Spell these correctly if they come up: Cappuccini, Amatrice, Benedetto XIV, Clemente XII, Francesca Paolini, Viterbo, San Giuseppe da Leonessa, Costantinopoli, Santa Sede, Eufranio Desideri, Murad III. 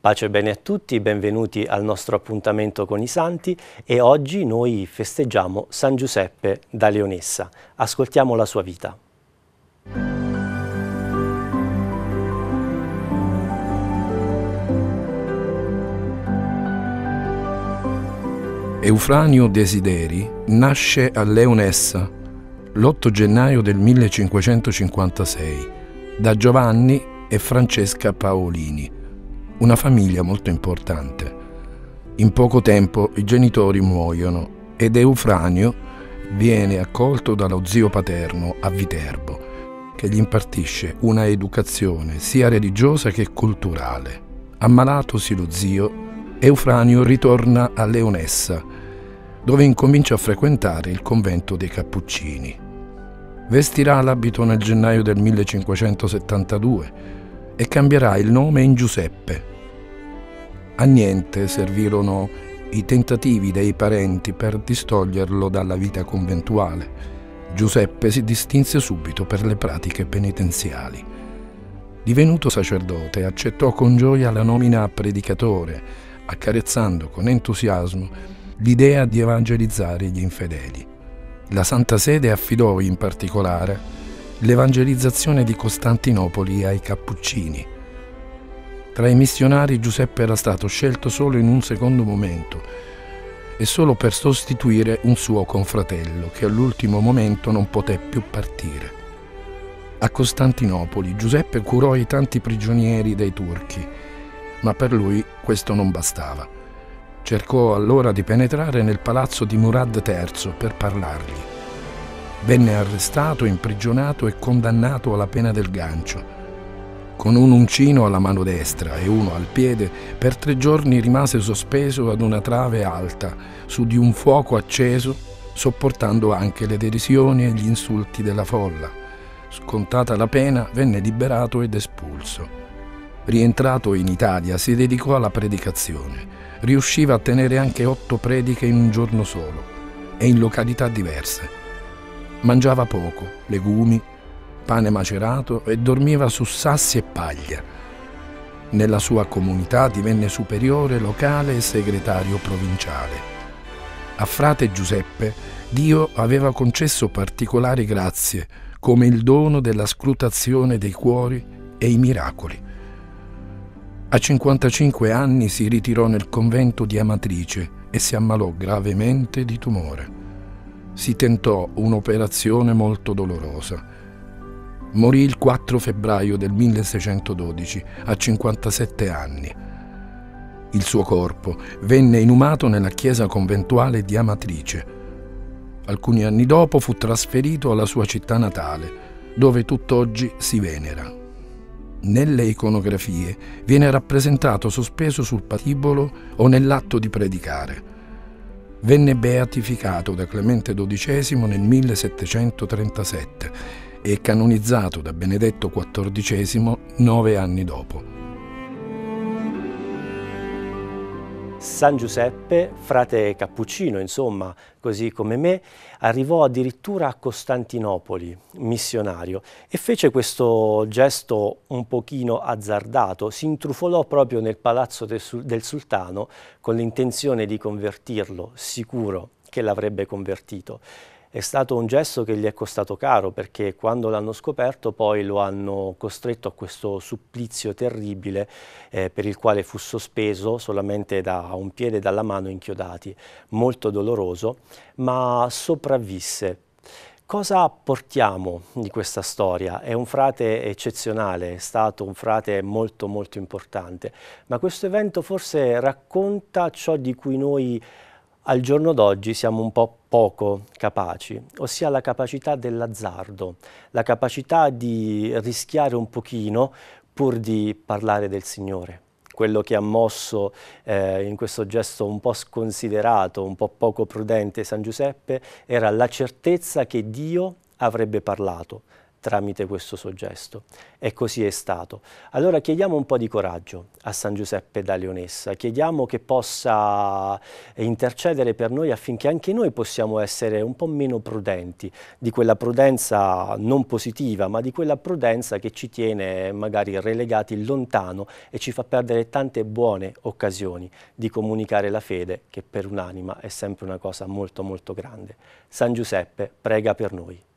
Pace e bene a tutti, benvenuti al nostro appuntamento con i Santi e oggi noi festeggiamo San Giuseppe da Leonessa. Ascoltiamo la sua vita. Eufranio Desideri nasce a Leonessa l'8 gennaio del 1556 da Giovanni e Francesca Paolini, una famiglia molto importante. In poco tempo i genitori muoiono ed Eufranio viene accolto dallo zio paterno a Viterbo, che gli impartisce una educazione sia religiosa che culturale. Ammalatosi lo zio, Eufranio ritorna a Leonessa, dove incomincia a frequentare il convento dei Cappuccini. Vestirà l'abito nel gennaio del 1572 e cambierà il nome in Giuseppe. A niente servirono i tentativi dei parenti per distoglierlo dalla vita conventuale. Giuseppe si distinse subito per le pratiche penitenziali. Divenuto sacerdote, accettò con gioia la nomina a predicatore, accarezzando con entusiasmo l'idea di evangelizzare gli infedeli. La Santa Sede affidò in particolare l'evangelizzazione di Costantinopoli ai Cappuccini. Tra i missionari Giuseppe era stato scelto solo in un secondo momento e solo per sostituire un suo confratello che all'ultimo momento non poté più partire. A Costantinopoli Giuseppe curò i tanti prigionieri dei turchi, ma per lui questo non bastava. Cercò allora di penetrare nel palazzo di Murad III per parlargli. Venne arrestato, imprigionato e condannato alla pena del gancio. Con un uncino alla mano destra e uno al piede, per 3 giorni rimase sospeso ad una trave alta, su di un fuoco acceso, sopportando anche le derisioni e gli insulti della folla. Scontata la pena, venne liberato ed espulso. Rientrato in Italia, si dedicò alla predicazione. Riusciva a tenere anche 8 prediche in un giorno solo e in località diverse. Mangiava poco, legumi, pane macerato e dormiva su sassi e paglia. Nella sua comunità divenne superiore locale e segretario provinciale. A frate Giuseppe Dio aveva concesso particolari grazie, come il dono della scrutazione dei cuori e i miracoli. A 55 anni si ritirò nel convento di Amatrice e si ammalò gravemente di tumore. Si tentò un'operazione molto dolorosa. Morì il 4 febbraio del 1612, a 57 anni. Il suo corpo venne inumato nella chiesa conventuale di Amatrice. Alcuni anni dopo fu trasferito alla sua città natale, dove tutt'oggi si venera. Nelle iconografie viene rappresentato sospeso sul patibolo o nell'atto di predicare. Venne beatificato da Clemente XII nel 1737 e canonizzato da Benedetto XIV 9 anni dopo. San Giuseppe, frate cappuccino, insomma, così come me, arrivò addirittura a Costantinopoli, missionario, e fece questo gesto un pochino azzardato. Si intrufolò proprio nel palazzo del sultano con l'intenzione di convertirlo, sicuro che l'avrebbe convertito. È stato un gesto che gli è costato caro, perché quando l'hanno scoperto poi lo hanno costretto a questo supplizio terribile per il quale fu sospeso solamente da un piede e dalla mano inchiodati, molto doloroso, ma sopravvisse. Cosa portiamo di questa storia? È un frate eccezionale, è stato un frate molto molto importante, ma questo evento forse racconta ciò di cui noi al giorno d'oggi siamo un po' poco capaci, ossia la capacità dell'azzardo, la capacità di rischiare un pochino pur di parlare del Signore. Quello che ha mosso in questo gesto un po' sconsiderato, un po' poco prudente San Giuseppe, era la certezza che Dio avrebbe parlato, tramite questo suo gesto. E così è stato. Allora chiediamo un po' di coraggio a San Giuseppe da Leonessa, chiediamo che possa intercedere per noi affinché anche noi possiamo essere un po' meno prudenti, di quella prudenza non positiva, ma di quella prudenza che ci tiene magari relegati lontano e ci fa perdere tante buone occasioni di comunicare la fede, che per un'anima è sempre una cosa molto molto grande. San Giuseppe prega per noi.